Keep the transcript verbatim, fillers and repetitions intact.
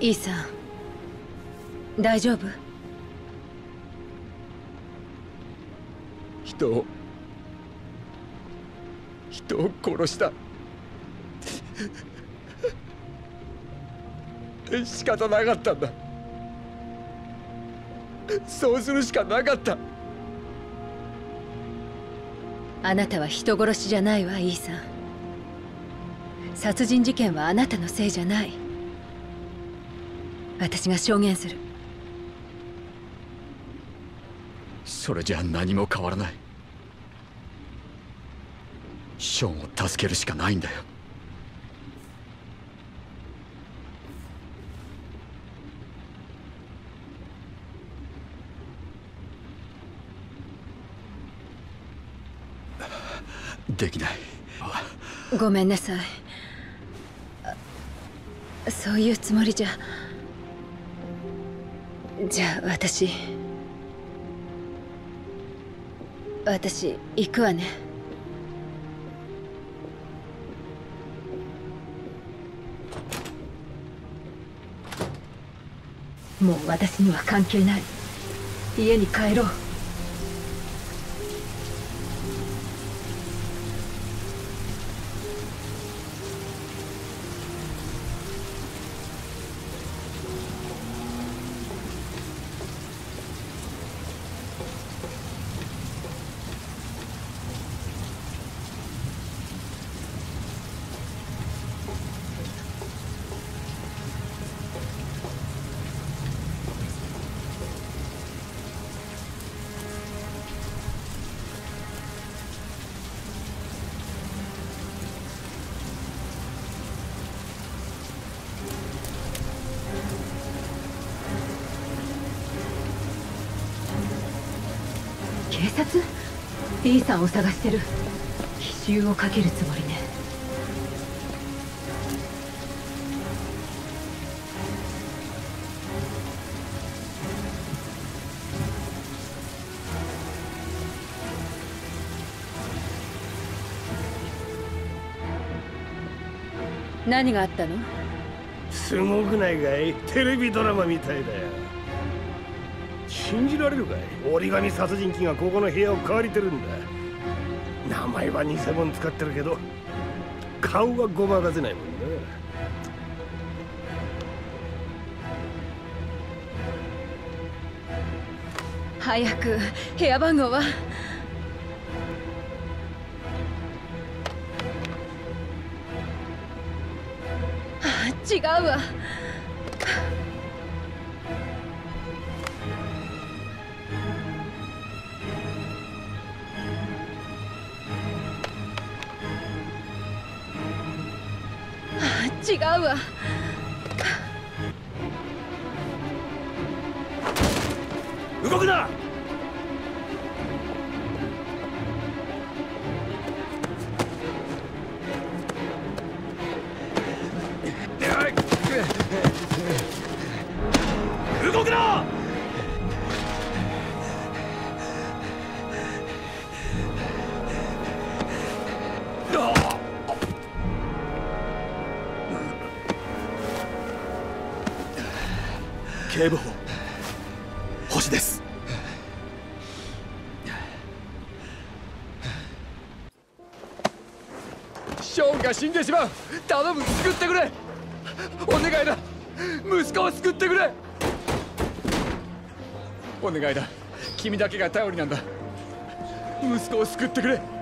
イーサン、大丈夫？人を人を殺した仕方なかったんだ。そうするしかなかった。あなたは人殺しじゃないわ、イーサン。殺人事件はあなたのせいじゃない。私が証言する。それじゃ何も変わらない。ショーンを助けるしかないんだよ。できない。ごめんなさい。そういうつもりじゃ。じゃあ私私行くわね。もう私には関係ない。家に帰ろう。警察？イーサンを探してる。奇襲をかけるつもりね。何があったの？すごくないかい？テレビドラマみたいだよ。信じられるかい？折り紙殺人鬼がここの部屋を借りてるんだ。名前は偽物使ってるけど顔はごまかせないもんな。早く部屋番号は。あ、違うわ。違うわ。動くな。動くな。警部補、星です。ショーンが死んでしまう。頼む、救ってくれ。お願いだ。息子を救ってくれ。お願いだ。君だけが頼りなんだ。息子を救ってくれ。